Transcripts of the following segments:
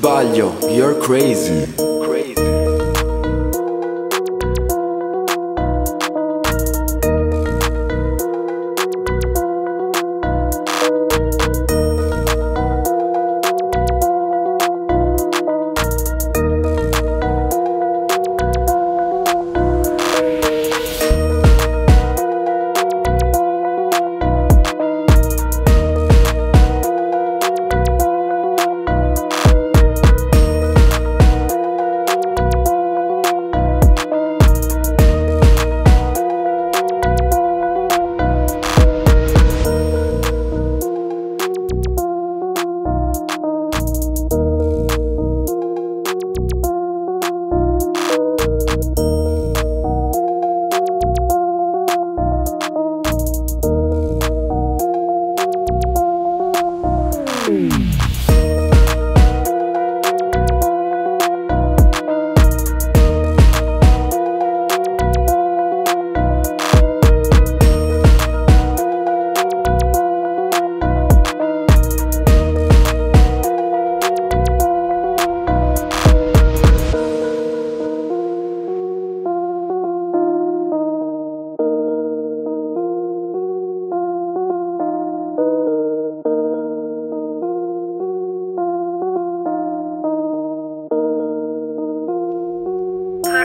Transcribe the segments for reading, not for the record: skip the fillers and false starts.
sbaglio, you're crazy.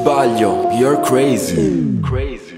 Sbaglio, you're crazy.